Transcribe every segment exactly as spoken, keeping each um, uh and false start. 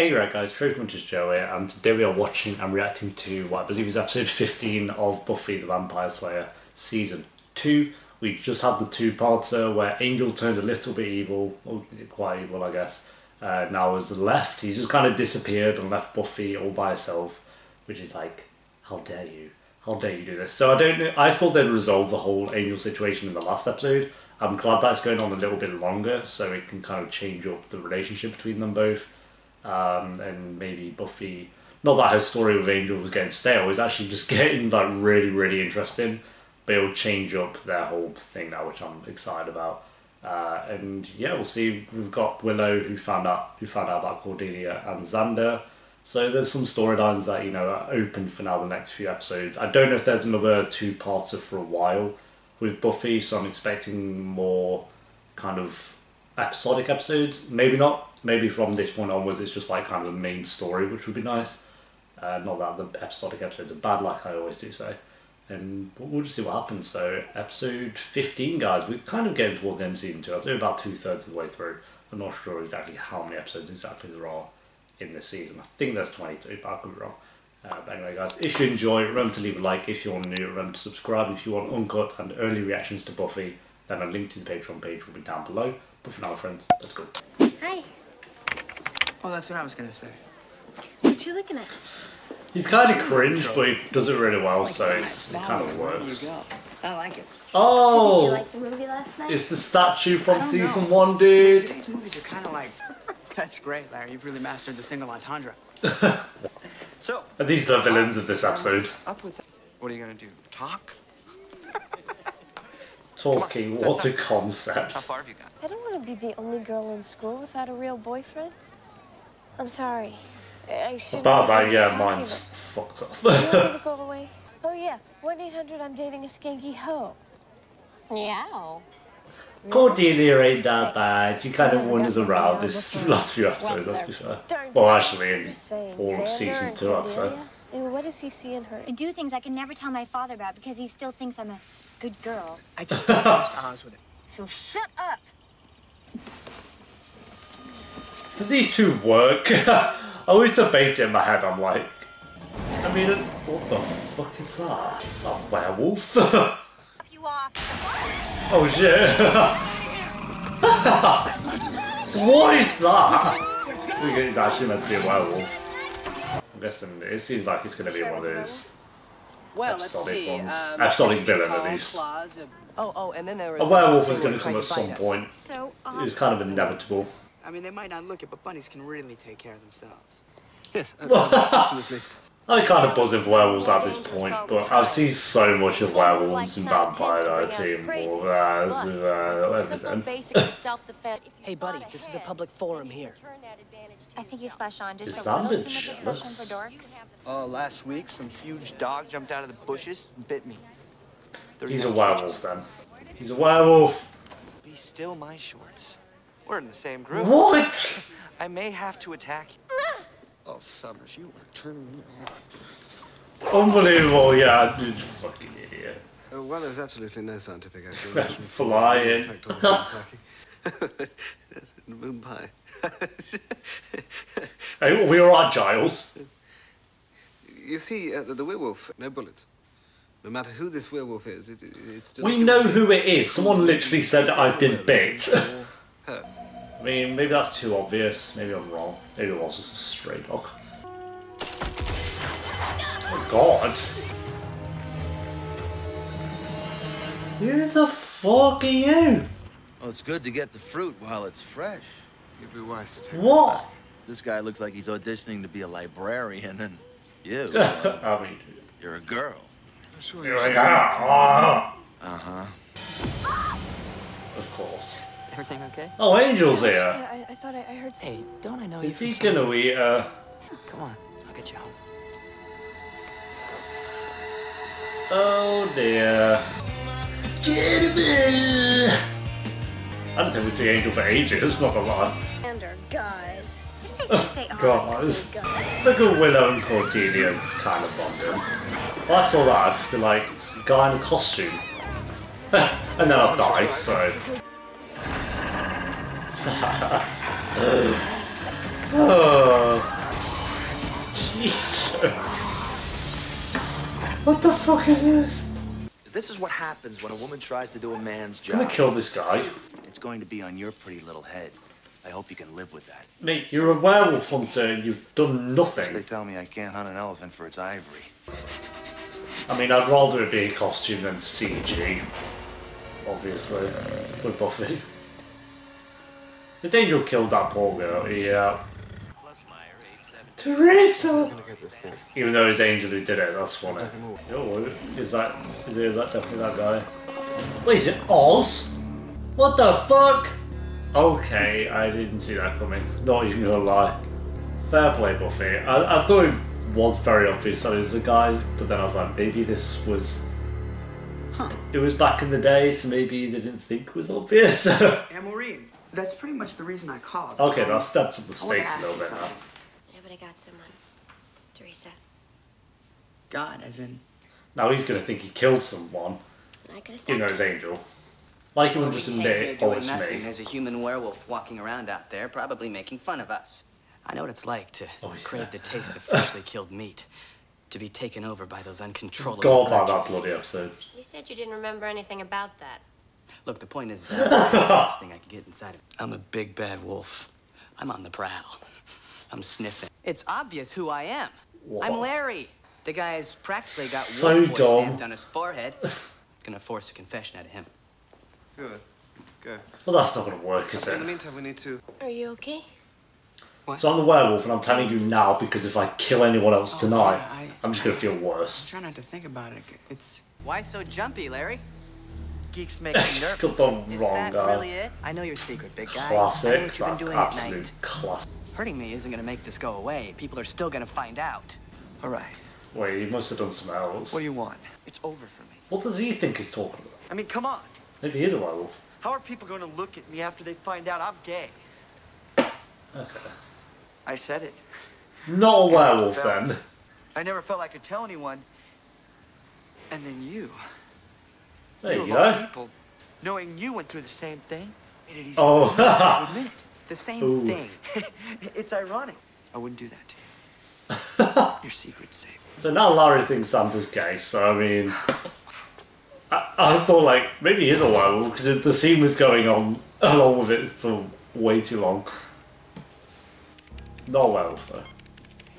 Hey right guys, Trove Hunters Joe here, and today we are watching and reacting to what I believe is episode fifteen of Buffy the Vampire Slayer season two. We just had the two-parter where Angel turned a little bit evil, or quite evil I guess, uh, now has left. He's just kind of disappeared and left Buffy all by herself, which is like, how dare you, how dare you do this. So I don't know, I thought they'd resolve the whole Angel situation in the last episode. I'm glad that's going on a little bit longer so it can kind of change up the relationship between them both. Um, and maybe Buffy, not that her story with Angel was getting stale, it was actually just getting like really really interesting, but it'll change up their whole thing now, which I'm excited about. Uh, and yeah, we'll see. We've got Willow who found out who found out about Cordelia and Xander, so there's some storylines that, you know, are open for now the next few episodes. I don't know if there's another two-parter for a while with Buffy, so I'm expecting more kind of episodic episodes, maybe not. Maybe from this point onwards it's just like kind of a main story, which would be nice. Uh, not that the episodic episodes are bad, like I always do say. And we'll just see what happens. So episode fifteen guys, we're kind of getting towards the end of season two. I'd say about two thirds of the way through. I'm not sure exactly how many episodes exactly there are in this season. I think there's twenty-two, but I could be wrong. Uh, but anyway guys, if you enjoy, remember to leave a like. If you're new, remember to subscribe. If you want uncut and early reactions to Buffy, then a link to the Patreon page will be down below. But for now friends, let's go. Hi. Oh, that's what I was gonna say. What you looking at? He's kind of cringe, but he does it really well, it's like so it's, it kind of works. I like it. Oh! So did you like the movie last night? It's the statue from season know. one, dude. Today's movies are kind of like. That's great, Larry. You've really mastered the single entendre. So. And these are the villains of this episode. Up with. What are you gonna do? Talk? Talking. On, what a concept. How far have you got? I don't want to be the only girl in school without a real boyfriend. I'm sorry. I should. About that, yeah, mine's fucked up. You want me to go away? Oh yeah, one eight hundred. I'm dating a skanky hoe. Yeah. Cordelia ain't that bad. She kind of wanders around this last few episodes. Let's be fair. Well, actually, in all of season two, I'd say. What does he see in her? I do things I can never tell my father about because he still thinks I'm a good girl. I just don't trust Oz with it. So shut up. Do these two work? I always debate it in my head, I'm like... I mean, what the fuck is that? Is that a werewolf? Oh shit! What is that? It's actually meant to be a werewolf. I'm guessing it seems like it's going to be one of those... Well, episodic let's see. ones. Um, episodic villain, at least. Claws, uh, oh, oh, and then there was a werewolf is going to come at some us. point. So it was kind of inevitable. I mean, they might not look it, but bunnies can really take care of themselves. Yes, absolutely. I'm kind of buzzing for werewolves at this point, but I've seen so much of werewolves and vampire I T and all that. Hey, buddy, this is a public forum here. I think you splashed on just a little too much obsession for dorks. Uh, last week, some huge dog jumped out of the bushes and bit me. He's a werewolf, then. He's a werewolf. Be still, my shorts. We're in the same group. What? I may have to attack you. Oh, Summers, you are turning me on. Unbelievable, yeah, dude, fucking idiot. Oh, well, there's absolutely no scientific explanation. Flying. In fact, Mumbai. Hey, we are our Giles. You see, uh, the, the werewolf, no bullets. No matter who this werewolf is, it, it, it's still... We know who it is. Someone literally said that I've been bit. I mean, maybe that's too obvious. Maybe I'm wrong. Maybe it was just a stray dog. Oh God! Who the fuck are you? Well, it's good to get the fruit while it's fresh. You'd be wise to take. What? This guy looks like he's auditioning to be a librarian, and you, I mean, you're a girl. I'm sure you're a girl. Uh huh. Of course. Everything okay? Oh, Angel's here. I, I thought I, I heard something. Hey, don't I know you? Is he gonna eat her? Come on, I'll get you home. Oh dear. Get me! I don't think we've seen Angel for ages, not a lot. Xander, guys. Guys. Look at Willow and Cordelia kind of bonding. If I saw that, I'd just be like, it's a guy in a costume. And then I'd die, so. Oh. What the fuck is this? This is what happens when a woman tries to do a man's job. I'm gonna kill this guy. It's going to be on your pretty little head. I hope you can live with that. Mate, you're a werewolf hunter and you've done nothing. They tell me I can't hunt an elephant for its ivory. I mean, I'd rather it be a costume than C G. Obviously. With Buffy. Has Angel killed that poor girl? Yeah. Teresa! Even though it's Angel who did it, that's funny. Oh, is that, is it that definitely that guy? Wait, is it Oz? What the fuck? Okay, I didn't see that coming. Not even gonna lie. Fair play, Buffy. I, I thought it was very obvious that it was a guy, but then I was like, maybe this was... Huh. It was back in the day, so maybe they didn't think it was obvious. Maureen, that's pretty much the reason I called. Okay, that stepped up the stakes a little bit now. I got someone, Teresa. God, as in. Now he's gonna think he killed someone. I could have stopped. You know, his Angel. Like he would just admit, oh, it's me. There's a human werewolf walking around out there, probably making fun of us. I know what it's like to oh, yeah. crave the taste of freshly killed meat, to be taken over by those uncontrollable. God, about that bloody episode. You said you didn't remember anything about that. Look, the point is, uh, the last thing I could get inside of. I'm a big bad wolf. I'm on the prowl. I'm sniffing. It's obvious who I am. What? I'm Larry. The guy's practically got so wolf dumb. stamped on his forehead. Gonna force a confession out of him. Good. Good. Well, that's not gonna work, is it? In the meantime, we need to... Are you okay? What? So I'm the werewolf, and I'm telling you now because if I kill anyone else oh, tonight, yeah, I, I'm just gonna feel worse. I try not to think about it. It's... Why so jumpy, Larry? Geeks make me nervous. Got the wrong is that guy. Really it? I know your secret, big guy. Classic. I know what you've been doing absolute at night. Classic. Hurting me isn't going to make this go away. People are still going to find out. All right. Wait, he must have done some else. What do you want? It's over for me. What does he think he's talking about? I mean, come on. Maybe he is a werewolf. How are people going to look at me after they find out I'm gay? Okay. I said it. Not a werewolf, felt, then. I never felt I could tell anyone. And then you. There you, you go. People, knowing you went through the same thing, made it easy oh. for me to admit. The same Ooh. thing. It's ironic. I wouldn't do that to you. Your secret's safe. So now Larry thinks Xander's gay, so I mean... I, I thought, like, maybe he is a werewolf, because the scene was going on along with it for way too long. Not a werewolf, though.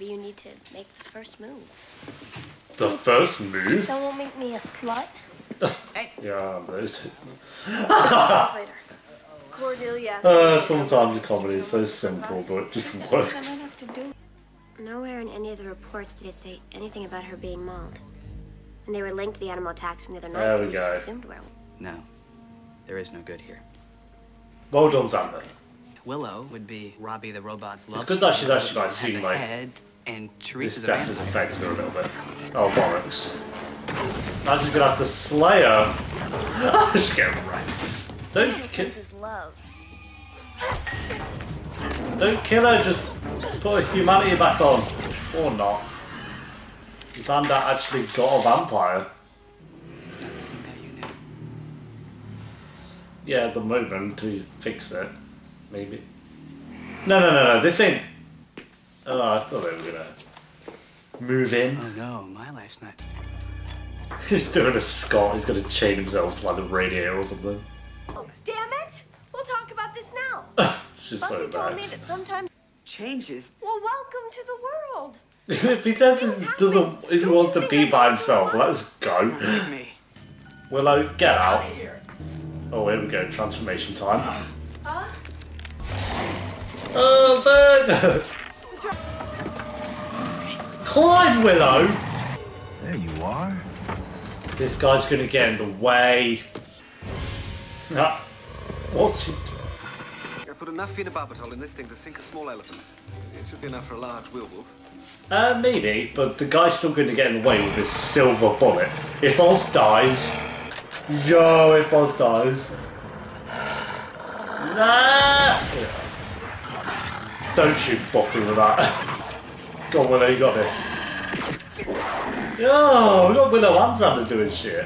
Maybe you need to make the first move. The first move? That won't make me a slut. Hey. Yeah, I'm those two. Cordelia. Uh, sometimes a comedy is so simple, but it just works. Nowhere in any of the reports did it say anything about her being mauled. And they were linked to the animal attacks from the other night, so we just assumed werewolf. No, there is no good here. Well done, Xander. Willow would be Robbie the robot's love. It's good that she's actually like seeing like this death has affected her a little bit. Oh, bollocks. Now she's gonna have to slay her. I'm just getting right. Don't kill. Love. Don't kill her. Just put humanity back on, or not. Xander actually got a vampire. It's not the same guy you knew. Yeah, at the moment to fix it, maybe. No, no, no, no. This ain't. Oh, I thought they were gonna move in. Oh no, my life's not. He's doing a Scott. He's gonna chain himself to like the radiator or something. Oh, damn it! We'll talk about this now. She's Buffy so nice. Told me that sometimes changes. Well, welcome to the world. If he says he doesn't, if he wants to be by himself, let's go. Me. Willow, get, get out. out here. Oh, here we go. Transformation time. Uh, oh, bird! Climb, Willow. There you are. This guy's gonna get in the way. Nah. What's it? I put enough phenobarbital in this thing to sink a small elephant. It should be enough for a large werewolf. Uh, maybe, but the guy's still going to get in the way with his silver bullet. If Oz dies... Yo, if Oz dies... Nah! Don't shoot Buffy with that. Go on, Willow, you got this. Yo, we got Willow and Xander doing shit.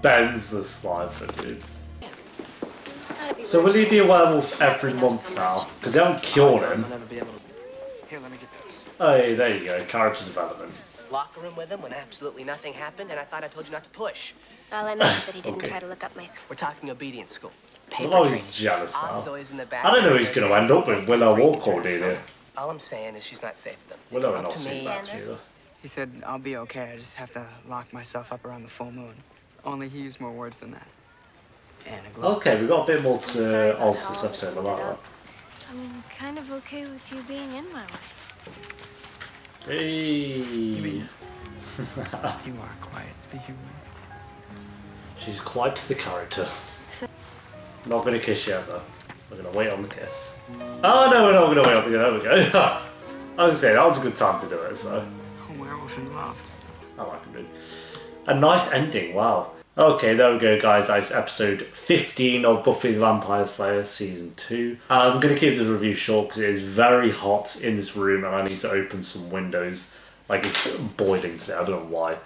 Bends the slide for dude. So will he be a werewolf every month now? Because they haven't cured him. Here, let me get those. Oh, there you go. Character development. Locker room with him when absolutely nothing happened, and I thought I told you not to push. All I meant is that he didn't okay. try to look up my school. We're talking obedience school. Paper well, he's jealous now. I don't know who's going to end up with, Willow or Cordelia. All I'm saying is she's not safe with them. Willow will not safe that either. He said, I'll be okay. I just have to lock myself up around the full moon. Only he used more words than that. Okay, we got a bit more to uh, Oz this episode than that. I'm kind of okay with you being in my life. Hey. You mean, you are quite the human. She's quite the character. Not gonna kiss you ever. We're gonna wait on the kiss. Oh no, we're not gonna wait on the kiss. There we go. I was saying that was a good time to do it. So. A werewolf in love. I like it. A nice ending. Wow. Okay, there we go guys, that's episode fifteen of Buffy the Vampire Slayer Season two. Uh, I'm going to keep this review short because it is very hot in this room and I need to open some windows. Like, it's boiling today, I don't know why.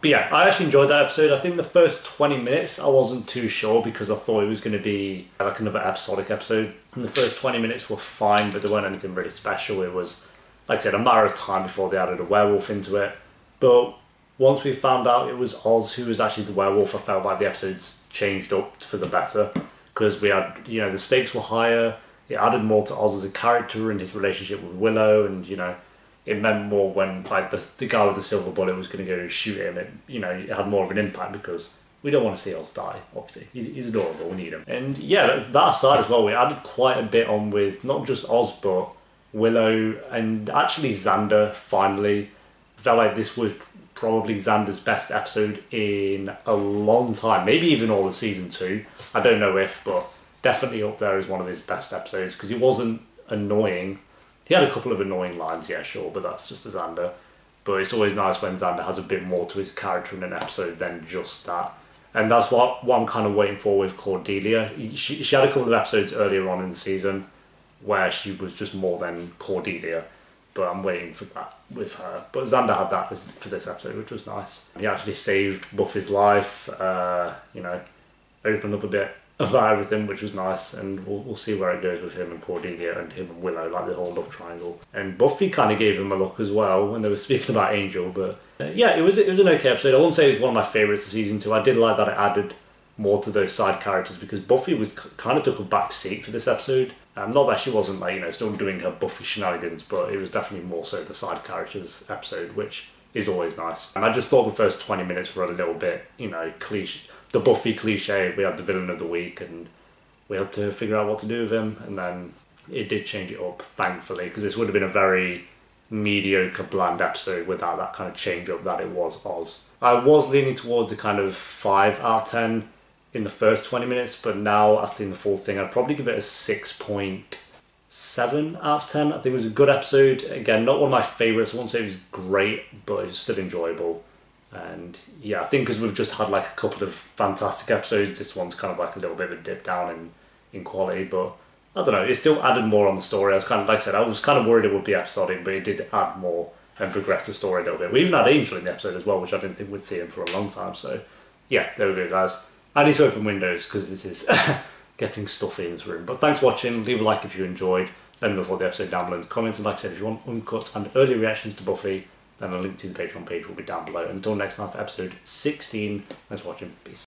But yeah, I actually enjoyed that episode. I think the first twenty minutes I wasn't too sure because I thought it was going to be like another episodic episode. And the first twenty minutes were fine, but there weren't anything really special. It was, like I said, a matter of time before they added a werewolf into it. But once we found out it was Oz who was actually the werewolf, I felt like the episodes changed up for the better. Because we had, you know, the stakes were higher, it added more to Oz as a character and his relationship with Willow, and, you know, it meant more when, like, the, the guy with the silver bullet was going to go shoot him. It, you know, it had more of an impact because we don't want to see Oz die, obviously. He's, he's adorable, we need him. And, yeah, that aside as well, we added quite a bit on with not just Oz, but Willow and actually Xander, finally. I felt like this was probably Xander's best episode in a long time, maybe even all of season two. I don't know if, but definitely up there is one of his best episodes because he wasn't annoying. He had a couple of annoying lines, yeah, sure, but that's just a Xander. But it's always nice when Xander has a bit more to his character in an episode than just that. And that's what, what I'm kind of waiting for with Cordelia. She, she had a couple of episodes earlier on in the season where she was just more than Cordelia. But I'm waiting for that with her. But Xander had that for this episode, which was nice. He actually saved Buffy's life, uh, you know, opened up a bit about everything, which was nice. And we'll, we'll see where it goes with him and Cordelia and him and Willow, like the whole love triangle. And Buffy kind of gave him a look as well when they were speaking about Angel. But uh, yeah, it was, it was an okay episode. I wouldn't say it was one of my favourites of season two. I did like that it added more to those side characters because Buffy was kind of took a back seat for this episode. Um, not that she wasn't, like, you know, still doing her Buffy shenanigans, but it was definitely more so the side characters episode, which is always nice. And I just thought the first twenty minutes were a little bit, you know, cliche, the Buffy cliche. We had the villain of the week and we had to figure out what to do with him. And then it did change it up, thankfully, because this would have been a very mediocre, bland episode without that kind of change up that it was Oz. I was leaning towards a kind of five out of ten. In the first twenty minutes, but now I've seen the full thing, I'd probably give it a six point seven out of ten. I think it was a good episode. Again, not one of my favourites. I won't say it was great, but it was still enjoyable. And yeah, I think because we've just had like a couple of fantastic episodes, this one's kind of like a little bit of a dip down in, in quality, but I don't know, it still added more on the story. I was kind of, like I said, I was kind of worried it would be episodic, but it did add more and progress the story a little bit. We even had Angel in the episode as well, which I didn't think we'd see him for a long time. So yeah, there we go guys. I need to open windows because this is getting stuffy in this room. But thanks for watching. Leave a like if you enjoyed. Let me know what the episode down below in the comments. And like I said, if you want uncut and early reactions to Buffy, then a link to the Patreon page will be down below. Until next time for episode sixteen, thanks for watching. Peace.